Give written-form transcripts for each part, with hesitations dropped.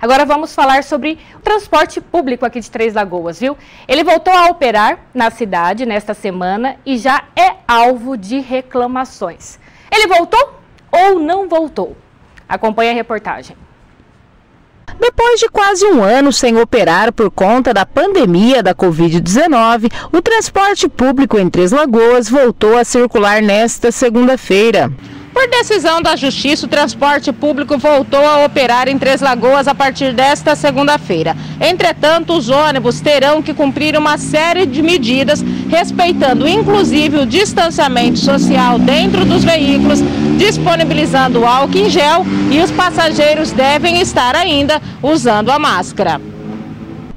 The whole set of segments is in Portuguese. Agora vamos falar sobre o transporte público aqui de Três Lagoas, viu? Ele voltou a operar na cidade nesta semana e já é alvo de reclamações. Ele voltou ou não voltou? Acompanhe a reportagem. Depois de quase um ano sem operar por conta da pandemia da Covid-19, o transporte público em Três Lagoas voltou a circular nesta segunda-feira. Por decisão da Justiça, o transporte público voltou a operar em Três Lagoas a partir desta segunda-feira. Entretanto, os ônibus terão que cumprir uma série de medidas, respeitando inclusive o distanciamento social dentro dos veículos, disponibilizando álcool em gel e os passageiros devem estar ainda usando a máscara.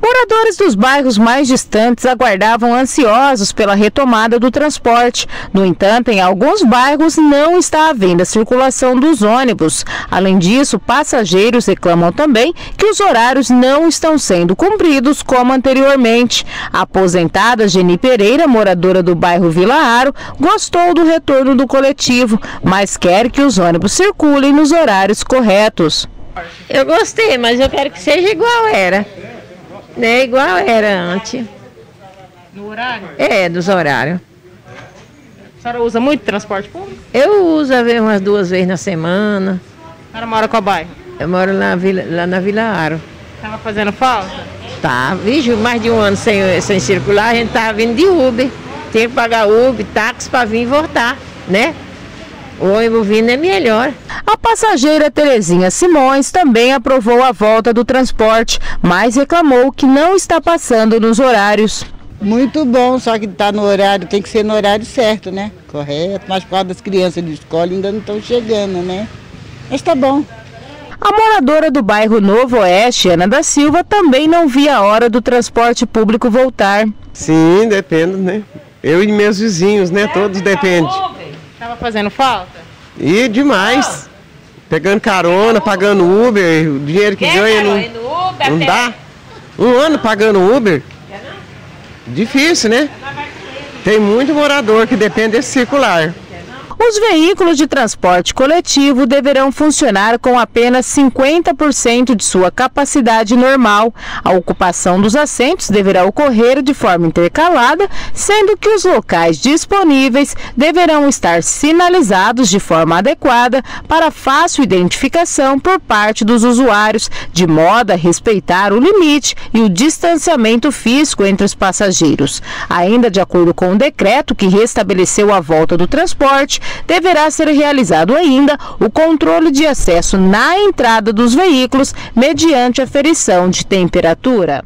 Moradores dos bairros mais distantes aguardavam ansiosos pela retomada do transporte. No entanto, em alguns bairros não está havendo a circulação dos ônibus. Além disso, passageiros reclamam também que os horários não estão sendo cumpridos como anteriormente. A aposentada Geni Pereira, moradora do bairro Vila Aro, gostou do retorno do coletivo, mas quer que os ônibus circulem nos horários corretos. Eu gostei, mas eu quero que seja igual era. É igual era antes. No horário? É, dos horários. A senhora usa muito transporte público? Eu uso umas 2 vezes na semana. A senhora mora qual bairro? Eu moro lá na Vila Aro. Estava fazendo falta? Tá, viu? Mais de um ano sem circular, a gente estava vindo de Uber. Tem que pagar Uber, táxi para vir e voltar, né? O ônibus vindo é melhor. A passageira Terezinha Simões também aprovou a volta do transporte, mas reclamou que não está passando nos horários. Muito bom, só que está no horário, tem que ser no horário certo, né? Correto, mas por causa das crianças de escola ainda não estão chegando, né? Mas tá bom. A moradora do bairro Novo Oeste, Ana da Silva, também não via a hora do transporte público voltar. Sim, depende, né? Eu e meus vizinhos, né? Todos dependem. Estava fazendo falta? E demais. Pegando carona, pagando Uber, o dinheiro que ganha não dá. Um ano pagando Uber, difícil, né? Tem muito morador que depende desse circular. Os veículos de transporte coletivo deverão funcionar com apenas 50% de sua capacidade normal. A ocupação dos assentos deverá ocorrer de forma intercalada, sendo que os locais disponíveis deverão estar sinalizados de forma adequada para fácil identificação por parte dos usuários, de modo a respeitar o limite e o distanciamento físico entre os passageiros. Ainda de acordo com o decreto que restabeleceu a volta do transporte, deverá ser realizado ainda o controle de acesso na entrada dos veículos mediante aferição de temperatura.